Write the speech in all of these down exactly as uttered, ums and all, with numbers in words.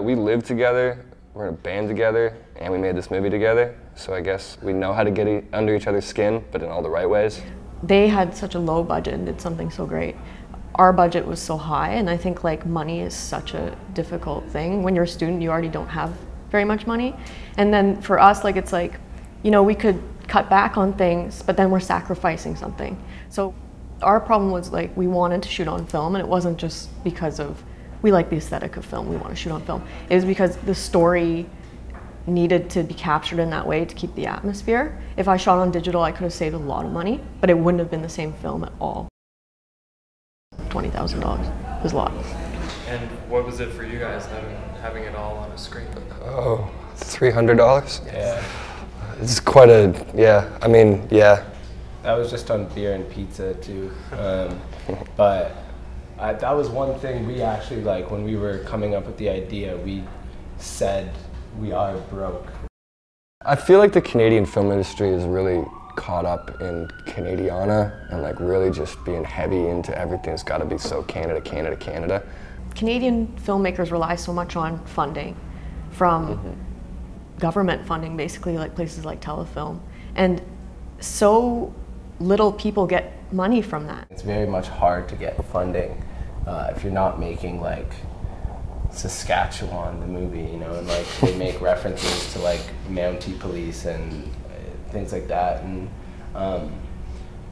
We lived together, we're in a band together, and we made this movie together, so I guess we know how to get e under each other's skin, but in all the right ways. They had such a low budget and did something so great. Our budget was so high, and I think like money is such a difficult thing. When you're a student, you already don't have very much money. And then for us, like it's like, you know, we could cut back on things, but then we're sacrificing something. So our problem was like we wanted to shoot on film, and it wasn't just because of we like the aesthetic of film, we want to shoot on film. It was because the story needed to be captured in that way to keep the atmosphere. If I shot on digital, I could have saved a lot of money, but it wouldn't have been the same film at all. twenty thousand dollars was a lot. And what was it for you guys, having, having it all on a screen? Oh, three hundred dollars? Yeah. It's quite a, yeah, I mean, yeah. That was just on beer and pizza too, um, but I, that was one thing we actually, like, when we were coming up with the idea, we said we are broke. I feel like the Canadian film industry is really caught up in Canadiana and like really just being heavy into everything. It's got to be so Canada, Canada, Canada. Canadian filmmakers rely so much on funding from mm-hmm. government funding, basically, like places like Telefilm. And so little people get money from that. It's very much hard to get funding uh, if you're not making like Saskatchewan the movie, you know, and like they make references to like Mountie police and uh, things like that. And um,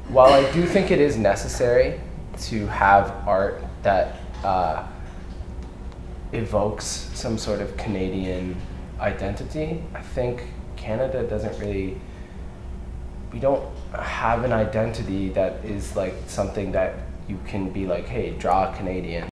while I do think it is necessary to have art that uh, evokes some sort of Canadian identity, I think Canada doesn't really. We don't have an identity that is like something that you can be like, hey, draw Canadian.